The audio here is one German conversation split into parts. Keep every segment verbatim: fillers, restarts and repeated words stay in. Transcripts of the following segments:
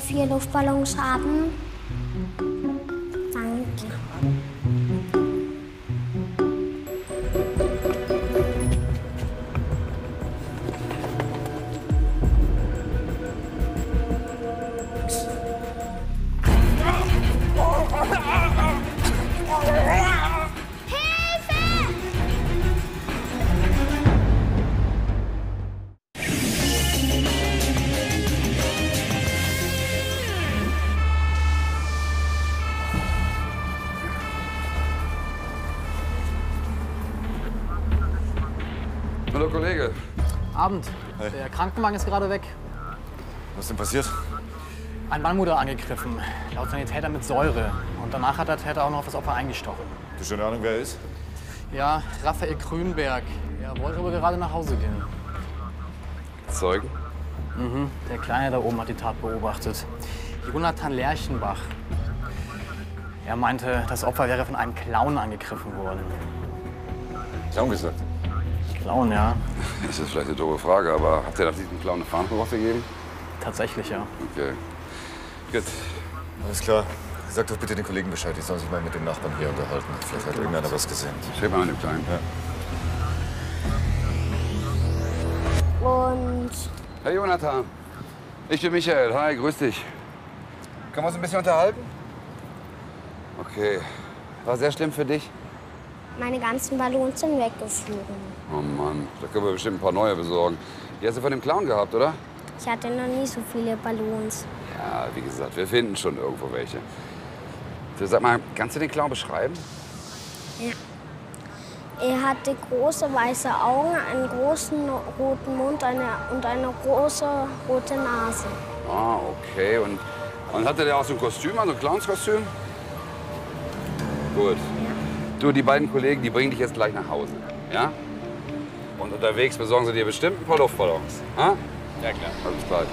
vier Luftballons haben. Danke. Hallo, Kollege. Abend. Hey. Der Krankenwagen ist gerade weg. Was ist denn passiert? Ein Mann wurde angegriffen. Laut seiner Täter mit Säure. Und danach hat der Täter auch noch auf das Opfer eingestochen. Du hast eine Ahnung, wer er ist? Ja, Raphael Grünberg. Er wollte aber gerade nach Hause gehen. Zeugen? Mhm. Der Kleine da oben hat die Tat beobachtet. Jonathan Lerchenbach. Er meinte, das Opfer wäre von einem Clown angegriffen worden. Clown gesagt? Clown, ja. Das ist vielleicht eine doofe Frage, aber habt ihr nach diesem Clown eine Verantwortung gegeben? Tatsächlich, ja. Okay. Gut. Alles klar. Sag doch bitte den Kollegen Bescheid, die sollen sich mal mit dem Nachbarn hier unterhalten. Vielleicht hat irgendeiner was gesehen. Schreib mal an dem Kleinen. Ja. Und? Hey Jonathan. Ich bin Michael. Hi, grüß dich. Können wir uns ein bisschen unterhalten? Okay. War sehr schlimm für dich? Meine ganzen Ballons sind weggeflogen. Oh Mann, da können wir bestimmt ein paar neue besorgen. Die hast du von dem Clown gehabt, oder? Ich hatte noch nie so viele Ballons. Ja, wie gesagt, wir finden schon irgendwo welche. So, sag mal, kannst du den Clown beschreiben? Ja. Er hatte große weiße Augen, einen großen roten Mund eine, und eine große rote Nase. Ah, okay. Und, und hatte der auch so ein Kostüm, also ein Clownskostüm? Gut. Ja. Du, die beiden Kollegen, die bringen dich jetzt gleich nach Hause, ja? Und unterwegs besorgen sie dir bestimmt ein paar Luftballons, ha? Ja, klar. Alles klar.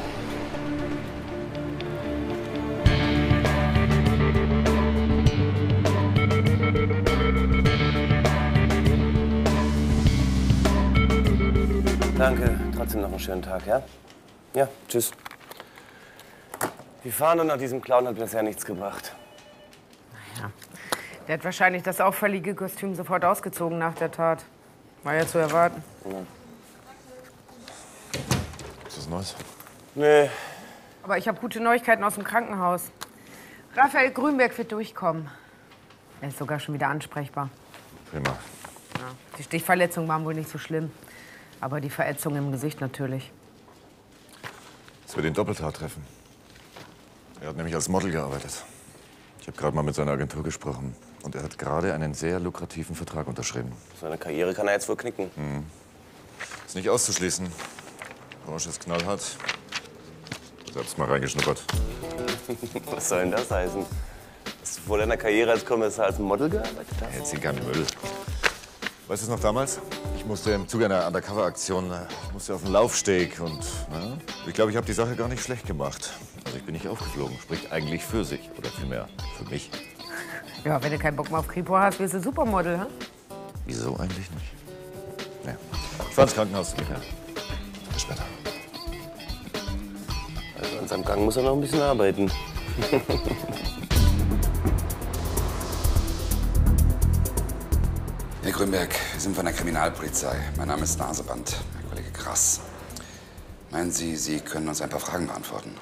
Danke, trotzdem noch einen schönen Tag, ja? Ja, tschüss. Die Fahndung nach diesem Clown hat bisher nichts gebracht. Na ja. Der hat wahrscheinlich das auffällige Kostüm sofort ausgezogen nach der Tat. War ja zu erwarten. Ja. Ist das Neues? Nee. Aber ich habe gute Neuigkeiten aus dem Krankenhaus. Raphael Grünberg wird durchkommen. Er ist sogar schon wieder ansprechbar. Prima. Ja. Die Stichverletzungen waren wohl nicht so schlimm. Aber die Verätzung im Gesicht natürlich. Das wird den Doppeltat treffen. Er hat nämlich als Model gearbeitet. Ich habe gerade mal mit seiner Agentur gesprochen. Und er hat gerade einen sehr lukrativen Vertrag unterschrieben. Seine Karriere kann er jetzt wohl knicken. Mhm. Ist nicht auszuschließen. Branche ist knallhart. Selbst mal reingeschnuppert. Was soll denn das heißen? Hast du vor deiner Karriere als Kommissar als Model gearbeitet? Ja, jetzt sind gar nicht Müll. Weißt du es noch damals? Ich musste im Zuge einer Undercover-Aktion musste auf den Laufsteg und na, ich glaube, ich habe die Sache gar nicht schlecht gemacht. Also ich bin nicht aufgeflogen. Spricht eigentlich für sich oder vielmehr für mich. Ja, wenn du keinen Bock mehr auf Kripo hast, wirst du Supermodel, hm? Wieso eigentlich nicht? Ja. Ich fahr ins Krankenhaus, Michael. Bis später. Also an seinem Gang muss er noch ein bisschen arbeiten. Herr Grünberg, wir sind von der Kriminalpolizei. Mein Name ist Naseband, Herr Kollege Grass. Meinen Sie, Sie können uns ein paar Fragen beantworten?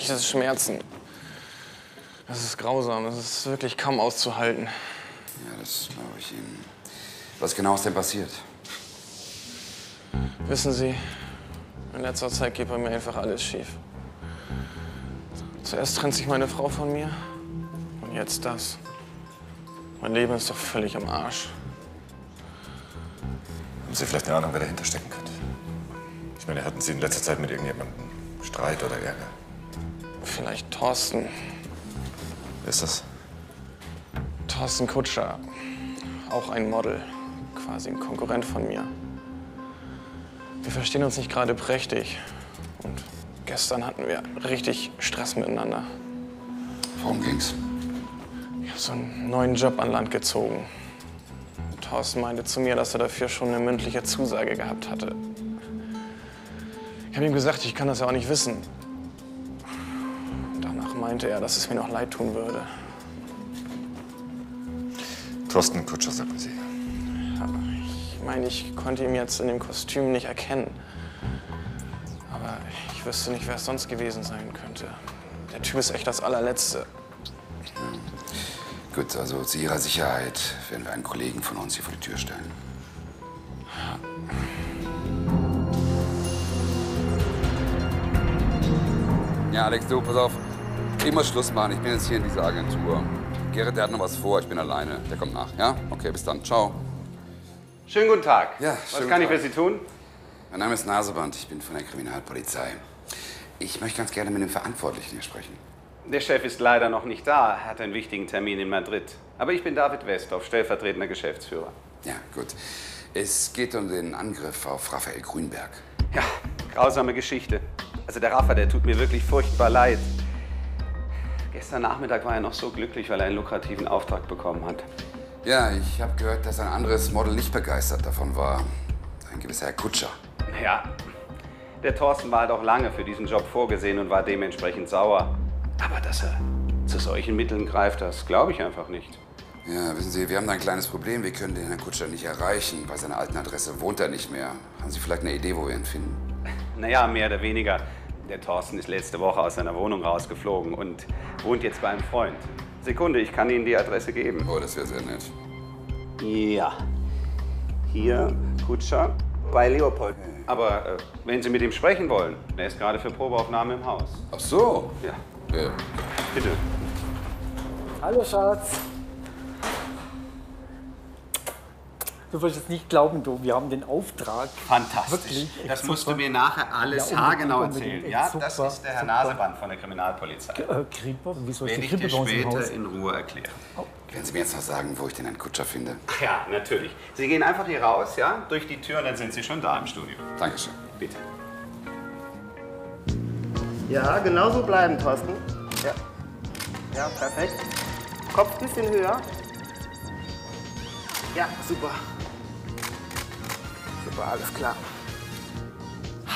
Diese Schmerzen. Das ist grausam. Das ist wirklich kaum auszuhalten. Ja, das glaube ich Ihnen. Was genau ist denn passiert? Wissen Sie, in letzter Zeit geht bei mir einfach alles schief. Zuerst trennt sich meine Frau von mir und jetzt das. Mein Leben ist doch völlig am Arsch. Haben Sie vielleicht eine Ahnung, wer dahinter stecken könnte? Ich meine, hatten Sie in letzter Zeit mit irgendjemandem Streit oder Ärger? Vielleicht Thorsten. Wer ist das? Thorsten Kutscher. Auch ein Model. Quasi ein Konkurrent von mir. Wir verstehen uns nicht gerade prächtig. Und gestern hatten wir richtig Stress miteinander. Worum ging's? Ich habe so einen neuen Job an Land gezogen. Und Thorsten meinte zu mir, dass er dafür schon eine mündliche Zusage gehabt hatte. Ich habe ihm gesagt, ich kann das ja auch nicht wissen. Danach meinte er, dass es mir noch leid tun würde. Thorsten Kutscher, sagten Sie. Aber ich meine, ich konnte ihn jetzt in dem Kostüm nicht erkennen. Aber ich wüsste nicht, wer es sonst gewesen sein könnte. Der Typ ist echt das Allerletzte. Gut, also zu Ihrer Sicherheit werden wir einen Kollegen von uns hier vor die Tür stellen. Ja, Alex, du, pass auf. Ich muss Schluss machen. Ich bin jetzt hier in dieser Agentur. Gerrit, der hat noch was vor. Ich bin alleine. Der kommt nach, ja? Okay, bis dann. Ciao. Schönen guten Tag. Ja, was kann ich für Sie tun? Mein Name ist Naseband. Ich bin von der Kriminalpolizei. Ich möchte ganz gerne mit dem Verantwortlichen hier sprechen. Der Chef ist leider noch nicht da. Er hat einen wichtigen Termin in Madrid. Aber ich bin David Westhoff, stellvertretender Geschäftsführer. Ja, gut. Es geht um den Angriff auf Raphael Grünberg. Ja, grausame Geschichte. Also der Rafa, der tut mir wirklich furchtbar leid. Gestern Nachmittag war er noch so glücklich, weil er einen lukrativen Auftrag bekommen hat. Ja, ich habe gehört, dass ein anderes Model nicht begeistert davon war. Ein gewisser Herr Kutscher. Ja, der Thorsten war halt auch lange für diesen Job vorgesehen und war dementsprechend sauer. Aber dass er zu solchen Mitteln greift, das glaube ich einfach nicht. Ja, wissen Sie, wir haben da ein kleines Problem. Wir können den Herrn Kutscher nicht erreichen. Bei seiner alten Adresse wohnt er nicht mehr. Haben Sie vielleicht eine Idee, wo wir ihn finden? Naja, mehr oder weniger. Der Thorsten ist letzte Woche aus seiner Wohnung rausgeflogen und wohnt jetzt bei einem Freund. Sekunde, ich kann Ihnen die Adresse geben. Oh, das wäre sehr nett. Ja. Hier, Kutscher, bei Leopold. Aber äh, wenn Sie mit ihm sprechen wollen, er ist gerade für Probeaufnahme im Haus. Ach so. Ja. Ja. Bitte. Hallo, Schatz. Du wirst jetzt nicht glauben, du, wir haben den Auftrag. Fantastisch. Wirklich, das musst super. Du mir nachher alles ja, haargenau erzählen. Ja, super, das ist der Herr super. Naseband von der Kriminalpolizei. G äh, Kripo? Wieso ist die Kripo bei uns im Haus? Werde ich dir später in Ruhe erklären. Oh. Können Sie mir jetzt noch sagen, wo ich den Herrn Kutscher finde? Ach ja, natürlich. Sie gehen einfach hier raus, ja, durch die Tür und dann sind Sie schon da im Studio. Dankeschön. Bitte. Ja, genau so bleiben, Thorsten. Ja. Ja, perfekt. Kopf ein bisschen höher. Ja, super. Super, alles klar.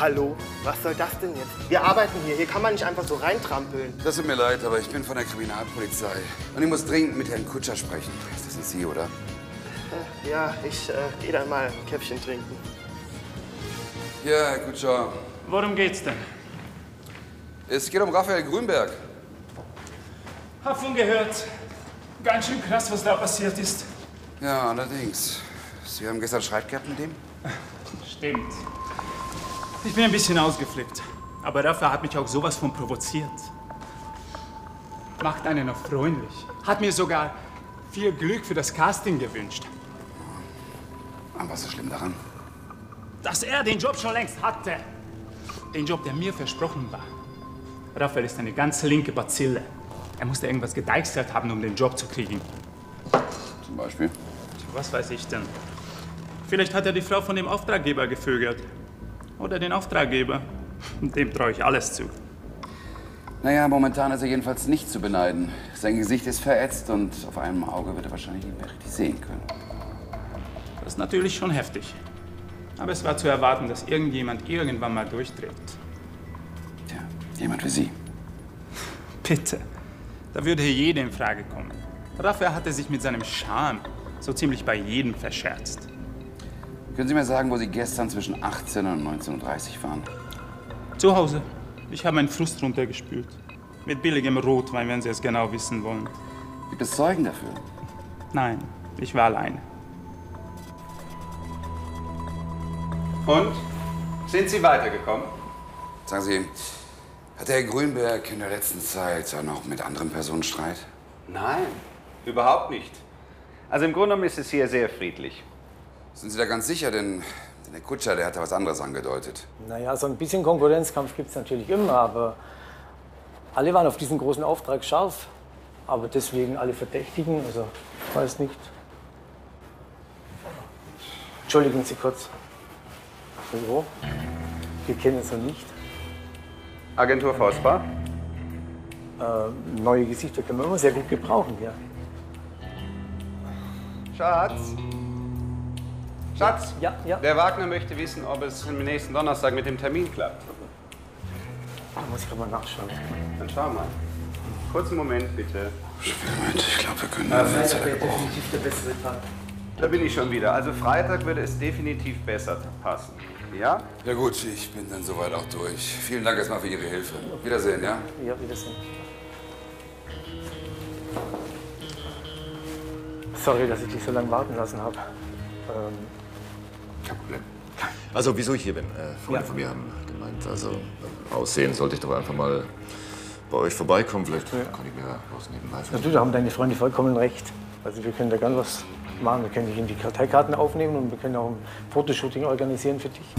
Hallo, was soll das denn jetzt? Wir arbeiten hier, hier kann man nicht einfach so reintrampeln. Das tut mir leid, aber ich bin von der Kriminalpolizei. Und ich muss dringend mit Herrn Kutscher sprechen. Ist das nicht Sie, oder? Äh, ja, ich äh, gehe dann mal ein Käffchen trinken. Ja, Herr Kutscher. Worum geht's denn? Es geht um Raphael Grünberg. Hab von gehört. Ganz schön krass, was da passiert ist. Ja, allerdings. Sie haben gestern Streit gehabt mit dem? Stimmt. Ich bin ein bisschen ausgeflippt. Aber Raphael hat mich auch sowas von provoziert. Macht einen noch freundlich. Hat mir sogar viel Glück für das Casting gewünscht. Aber was ist so schlimm daran? Dass er den Job schon längst hatte. Den Job, der mir versprochen war. Raphael ist eine ganz linke Bazille. Er musste irgendwas gedeichselt haben, um den Job zu kriegen. Zum Beispiel? Was weiß ich denn? Vielleicht hat er die Frau von dem Auftraggeber gevögelt. Oder den Auftraggeber. Dem traue ich alles zu. Naja, momentan ist er jedenfalls nicht zu beneiden. Sein Gesicht ist verätzt und auf einem Auge wird er wahrscheinlich nicht mehr richtig sehen können. Das ist natürlich schon heftig. Aber es war zu erwarten, dass irgendjemand irgendwann mal durchdreht. Tja, jemand wie Sie. Bitte. Da würde hier jeder in Frage kommen. Raphael hatte sich mit seinem Charme so ziemlich bei jedem verscherzt. Können Sie mir sagen, wo Sie gestern zwischen achtzehn und neunzehn Uhr dreißig waren? Zu Hause. Ich habe meinen Frust runtergespült. Mit billigem Rotwein, wenn Sie es genau wissen wollen. Gibt es Zeugen dafür? Nein, ich war allein. Und? Sind Sie weitergekommen? Sagen Sie, hat der Herr Grünberg in der letzten Zeit auch noch mit anderen Personen Streit? Nein, überhaupt nicht. Also im Grunde genommen ist es hier sehr friedlich. Sind Sie da ganz sicher? Denn der Kutscher, der hat da was anderes angedeutet. Naja, so ein bisschen Konkurrenzkampf gibt es natürlich immer, aber alle waren auf diesen großen Auftrag scharf. Aber deswegen alle Verdächtigen, also ich weiß nicht. Entschuldigen Sie kurz. Hallo? Wir kennen Sie nicht. Agentur Faustbar? Äh, neue Gesichter können wir immer sehr gut gebrauchen, ja. Schatz? Schatz, ja, ja. Der Wagner möchte wissen, ob es am nächsten Donnerstag mit dem Termin klappt. muss ich gerade mal nachschauen. Dann schau mal. Kurzen Moment, bitte. Moment, ich glaube, wir können ja, das Freitag wäre definitiv der bessere Tag. Da bin ich schon wieder. Also Freitag würde es definitiv besser passen. Ja? Ja gut, ich bin dann soweit auch durch. Vielen Dank erstmal für Ihre Hilfe. Wiedersehen, ja? Ja, wiedersehen. Sorry, dass ich dich so lange warten lassen habe. Ähm Kein Problem. Also, wieso ich hier bin? Äh, Freunde ja. von mir haben gemeint, also äh, aussehen sollte ich doch einfach mal bei euch vorbeikommen. Vielleicht ja. kann ich mir was nebenbei finden. Ja, da haben deine Freunde vollkommen recht. Also, wir können da ganz was machen. Wir können dich in die Karteikarten aufnehmen und wir können auch ein Fotoshooting organisieren für dich.